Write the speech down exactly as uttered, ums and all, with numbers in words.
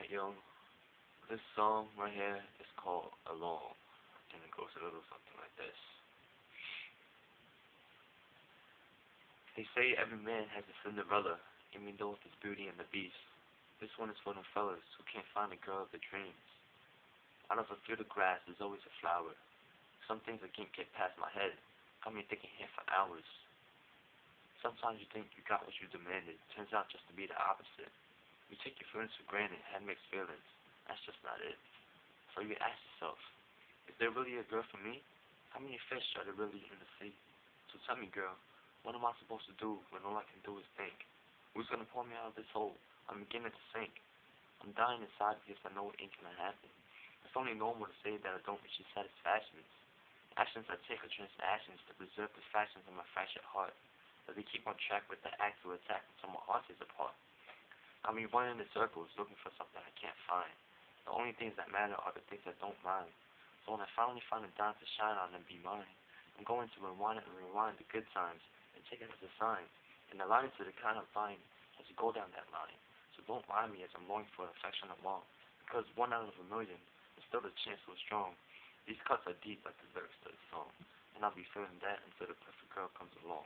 right, yo, this song right here is called Alone, and it goes a little something like this. They say every man has a Cinderella, and we know it's Beauty and the Beast. This one is for the fellas who can't find a girl of their dreams. Out of a field of grass, there's always a flower. Some things that can't get past my head got me thinking here for hours. Sometimes you think you got what you demanded, turns out just to be the opposite. You take your feelings for granted, have mixed feelings. That's just not it. So you ask yourself, is there really a girl for me? How many fish are there really in the sea? So tell me, girl, what am I supposed to do when all I can do is think? Who's gonna pull me out of this hole? I'm beginning to sink. I'm dying inside because I know it ain't gonna happen. It's only normal to say that I don't reach your satisfactions. Actions I take are transactions to preserve the factions of my fractured heart. But they keep on track with the act of attack until my heart is apart. I mean, running in circles looking for something I can't find. The only things that matter are the things I don't mind. So when I finally find a dime to shine on and be mine, I'm going to rewind it and rewind the good times and take it as a sign and align it to the kind of line as you go down that line. So don't mind me as I'm longing for affection along, because one out of a million is still the chance so strong. These cuts are deep like the lyrics to the song, and I'll be feeling that until the perfect girl comes along.